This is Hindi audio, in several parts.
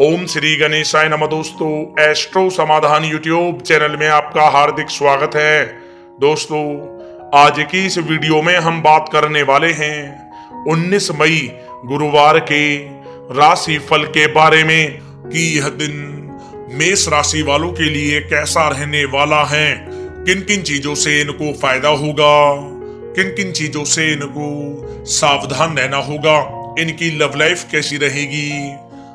ओम श्री गणेशाय नमः। दोस्तों, एस्ट्रो समाधान यूट्यूब चैनल में आपका हार्दिक स्वागत है। दोस्तों, आज की इस वीडियो में हम बात करने वाले हैं 19 मई गुरुवार के राशि फल के बारे में कि यह दिन मेष राशि वालों के लिए कैसा रहने वाला है, किन किन चीजों से इनको फायदा होगा, किन किन चीजों से इनको सावधान रहना होगा, इनकी लव लाइफ कैसी रहेगी,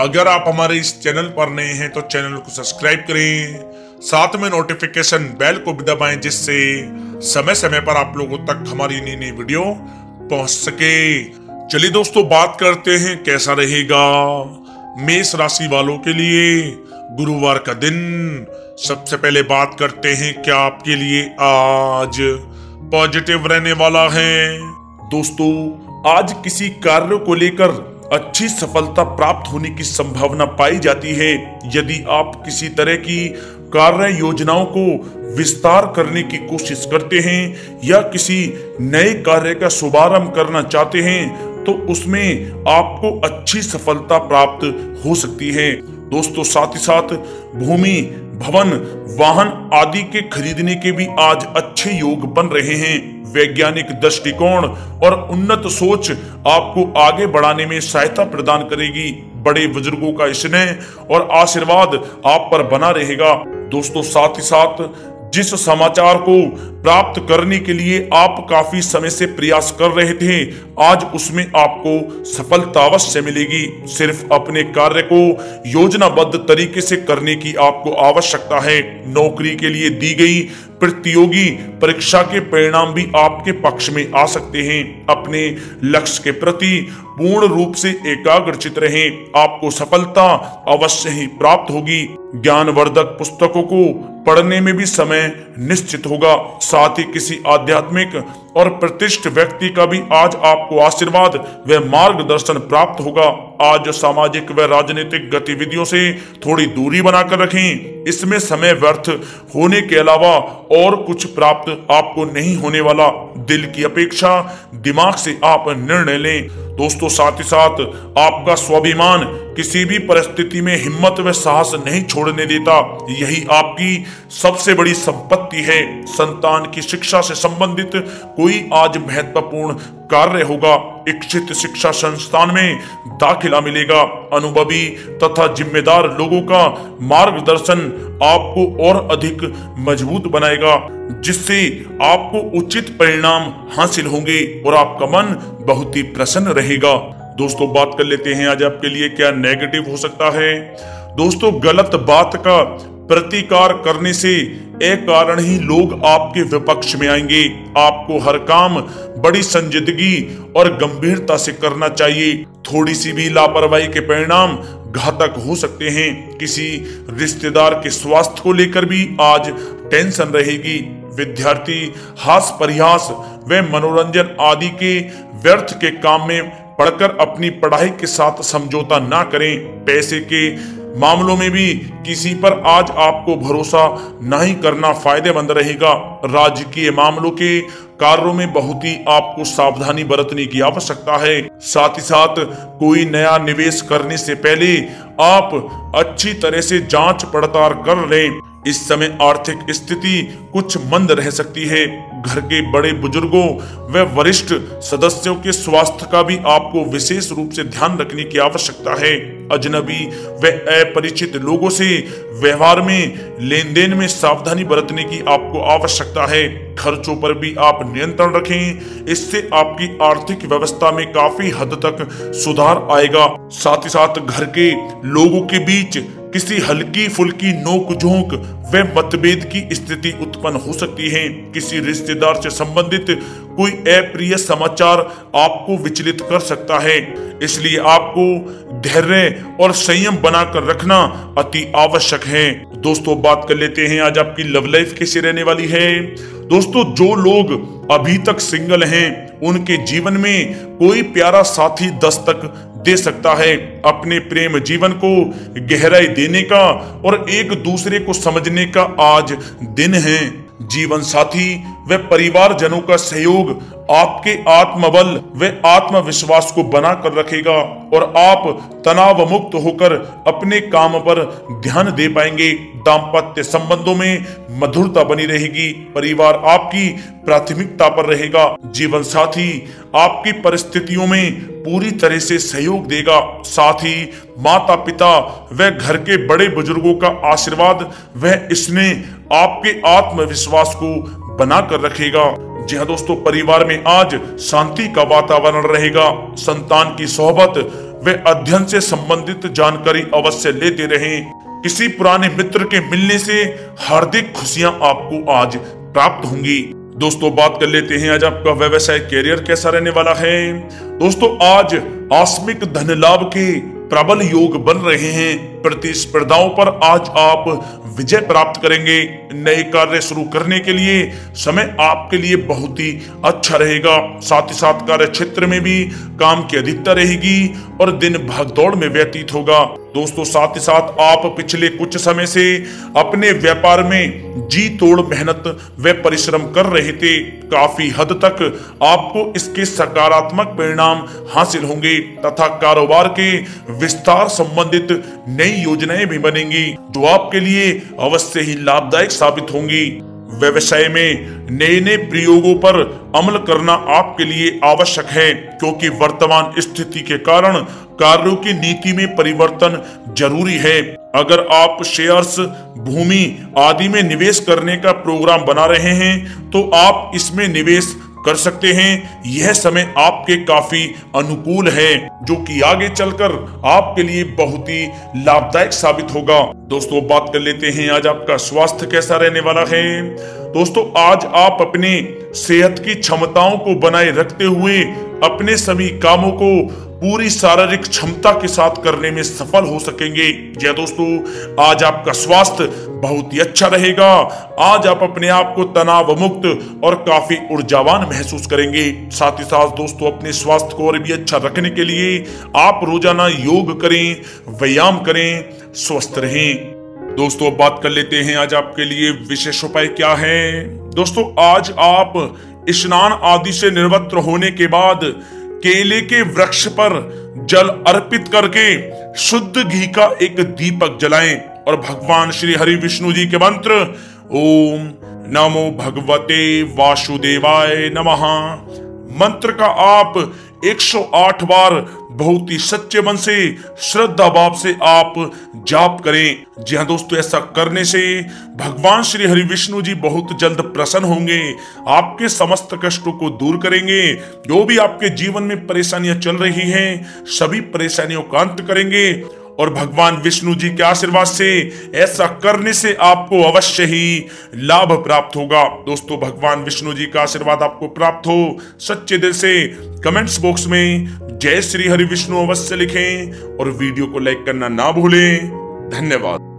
अगर आप हमारे इस चैनल पर नए हैं तो चैनल को सब्सक्राइब करें, साथ में नोटिफिकेशन बेल को भी दबाएं जिससे समय समय पर आप लोगों तक हमारी नई नई वीडियो पहुंच सके। चलिए दोस्तों, बात करते हैं कैसा रहेगा मेष राशि वालों के लिए गुरुवार का दिन। सबसे पहले बात करते हैं क्या आपके लिए आज पॉजिटिव रहने वाला है। दोस्तों, आज किसी कार्य को लेकर अच्छी सफलता प्राप्त होने की संभावना पाई जाती है। यदि आप किसी तरह की कार्य योजनाओं को विस्तार करने की कोशिश करते हैं या किसी नए कार्य का शुभारंभ करना चाहते हैं तो उसमें आपको अच्छी सफलता प्राप्त हो सकती है। दोस्तों, साथ ही साथ भूमि, भवन, वाहन आदि के खरीदने के भी आज अच्छे योग बन रहे हैं। वैज्ञानिक दृष्टिकोण और उन्नत सोच आपको आगे बढ़ाने में सहायता प्रदान करेगी। बड़े बुजुर्गों का स्नेह और आशीर्वाद आप पर बना रहेगा। दोस्तों, साथ ही साथ जिस समाचार को प्राप्त करने के लिए आप काफी समय से प्रयास कर रहे थे, आज उसमें आपको सफलता अवश्य मिलेगी। सिर्फ अपने कार्य को योजनाबद्ध तरीके से करने की आपको आवश्यकता है। नौकरी के लिए दी गई प्रतियोगी परीक्षा के परिणाम भी आपके पक्ष में आ सकते हैं। अपने लक्ष्य के प्रति पूर्ण रूप से एकाग्रचित रहें, आपको सफलता अवश्य ही प्राप्त होगी। ज्ञानवर्धक पुस्तकों को पढ़ने में भी समय निश्चित होगा। साथ ही किसी आध्यात्मिक और प्रतिष्ठित व्यक्ति का भी आज आपको आशीर्वाद व मार्गदर्शन प्राप्त होगा। आज सामाजिक व राजनीतिक गतिविधियों से थोड़ी दूरी बनाकर रखें, इसमें समय व्यर्थ होने के अलावा और कुछ प्राप्त आपको नहीं होने वाला। दिल की अपेक्षा दिमाग से आप निर्णय लें। दोस्तों, साथ ही साथ आपका स्वाभिमान किसी भी परिस्थिति में हिम्मत व साहस नहीं छोड़ने देता, यही आपकी सबसे बड़ी संपत्ति है। संतान की शिक्षा से संबंधित कोई आज महत्वपूर्ण कार्य होगा। इच्छित शिक्षा संस्थान में दाखिला मिलेगा। अनुभवी तथा जिम्मेदार लोगों का मार्गदर्शन आपको और अधिक मजबूत बनाएगा जिससे आपको उचित परिणाम हासिल होंगे और आपका मन बहुत ही प्रसन्न रहेगा। दोस्तों, बात कर लेते हैं आज आपके लिए क्या नेगेटिव हो सकता है। दोस्तों, गलत बात का प्रतिकार करने से एक कारण ही लोग आपके विपक्ष में आएंगे। आपको हर काम बड़ी संजीदगी और गंभीरता से करना चाहिए। थोड़ी सी भी लापरवाही के परिणाम घातक हो सकते हैं। किसी रिश्तेदार के स्वास्थ्य को लेकर भी आज टेंशन रहेगी। विद्यार्थी हास परिहास व मनोरंजन आदि के व्यर्थ के काम में पढ़कर अपनी पढ़ाई के साथ समझौता ना करें। पैसे के मामलों में भी किसी पर आज आपको भरोसा नहीं करना फायदेमंद रहेगा। राजकीय मामलों के कार्यों में बहुत ही आपको सावधानी बरतने की आवश्यकता है। साथ ही साथ कोई नया निवेश करने से पहले आप अच्छी तरह से जांच पड़ताल कर लें। इस समय आर्थिक स्थिति कुछ मंद रह सकती है। घर के बड़े बुजुर्गों व वरिष्ठ सदस्यों के स्वास्थ्य का भी आपको विशेष रूप से ध्यान रखने की आवश्यकता है। अजनबी व अपरिचित लोगों से व्यवहार में, लेन देन में सावधानी बरतने की आपको आवश्यकता है। खर्चों पर भी आप नियंत्रण रखें, इससे आपकी आर्थिक व्यवस्था में काफी हद तक सुधार आएगा। साथ ही साथ घर के लोगों के बीच किसी हल्की फुल्की नोकझोंक व मतभेद की स्थिति उत्पन्न हो सकती है। किसी रिश्तेदार से संबंधित कोई अप्रिय समाचार आपको विचलित कर सकता है, इसलिए आपको धैर्य और संयम बनाकर रखना अति आवश्यक है। दोस्तों, बात कर लेते हैं आज आपकी लव लाइफ कैसी रहने वाली है। दोस्तों जो लोग अभी तक सिंगल हैं उनके जीवन में कोई प्यारा साथी दस्तक दे सकता है। अपने प्रेम जीवन को गहराई देने का और एक दूसरे को समझने का आज दिन है। जीवन साथी व परिवारजनों का सहयोग आपके आत्मबल व आत्मविश्वास को बना कर रखेगा और आप तनाव मुक्त होकर अपने काम पर ध्यान दे पाएंगे। दाम्पत्य संबंधों में मधुरता बनी रहेगी। परिवार आपकी प्राथमिकता पर रहेगा। जीवन साथी आपकी परिस्थितियों में पूरी तरह से सहयोग देगा। साथ ही माता पिता व घर के बड़े बुजुर्गों का आशीर्वाद व स्नेह आपके आत्मविश्वास को बना कर रखेगा। जी हाँ दोस्तों, परिवार में आज शांति का वातावरण रहेगा। संतान की सोहबत व अध्ययन से संबंधित जानकारी अवश्य लेते रहें। किसी पुराने मित्र के मिलने से हार्दिक खुशियां आपको आज प्राप्त होंगी। दोस्तों बात कर लेते हैं आज आपका व्यवसाय कैरियर कैसा रहने वाला है। दोस्तों आज आकस्मिक धन लाभ के प्रबल योग बन रहे हैं। प्रतिस्पर्धाओं पर आज आप विजय प्राप्त करेंगे। नए कार्य शुरू करने के लिए समय आपके लिए बहुत ही अच्छा रहेगा। साथ ही साथ कार्य क्षेत्र में भी काम की अधिकता रहेगी और दिन भागदौड़ में व्यतीत होगा। दोस्तों साथ ही साथ आप पिछले कुछ समय से अपने व्यापार में जी तोड़ मेहनत व परिश्रम कर रहे थे। काफी हद तक आपको इसके सकारात्मक परिणाम हासिल होंगे तथा कारोबार के विस्तार संबंधित नई योजनाएं भी बनेंगी जो आपके लिए अवश्य ही लाभदायक साबित होंगी। व्यवसाय में नए नए प्रयोगों पर अमल करना आपके लिए आवश्यक है क्योंकि वर्तमान स्थिति के कारण कार्यों की नीति में परिवर्तन जरूरी है। अगर आप शेयर्स, भूमि आदि में निवेश करने का प्रोग्राम बना रहे हैं तो आप इसमें निवेश कर सकते हैं। यह समय आपके काफी अनुकूल है जो कि आगे चलकर आपके लिए बहुत ही लाभदायक साबित होगा। दोस्तों बात कर लेते हैं आज आपका स्वास्थ्य कैसा रहने वाला है। दोस्तों आज आप अपने सेहत की क्षमताओं को बनाए रखते हुए अपने सभी कामों को पूरी शारीरिक क्षमता के साथ करने में सफल हो सकेंगे। यह दोस्तों आज आपका स्वास्थ्य बहुत ही अच्छा रहेगा। आज आप अपने आप को तनाव मुक्त और काफी ऊर्जावान महसूस करेंगे। साथ ही साथ दोस्तों अपने स्वास्थ्य को और भी अच्छा रखने के लिए आप रोजाना योग करें, व्यायाम करें, स्वस्थ रहें। दोस्तों बात कर लेते हैं आज आपके लिए विशेष उपाय क्या है। दोस्तों आज आप स्नान आदि से निवृत्त होने के बाद केले के वृक्ष पर जल अर्पित करके शुद्ध घी का एक दीपक जलाएं और भगवान श्री हरि विष्णु जी के मंत्र ओम नमो भगवते वासुदेवाय नमः मंत्र का आप 108 बार बहुत ही सच्चे मन से, श्रद्धा भाव से आप जाप करें। जी हाँ दोस्तों, ऐसा करने से भगवान श्री हरि विष्णु जी बहुत जल्द प्रसन्न होंगे। आपके समस्त कष्टों को दूर करेंगे। जो भी आपके जीवन में परेशानियां चल रही हैं सभी परेशानियों का अंत करेंगे और भगवान विष्णु जी के आशीर्वाद से ऐसा करने से आपको अवश्य ही लाभ प्राप्त होगा। दोस्तों भगवान विष्णु जी का आशीर्वाद आपको प्राप्त हो। सच्चे दिल से कमेंट्स बॉक्स में जय श्री हरि विष्णु अवश्य लिखें और वीडियो को लाइक करना ना भूलें। धन्यवाद।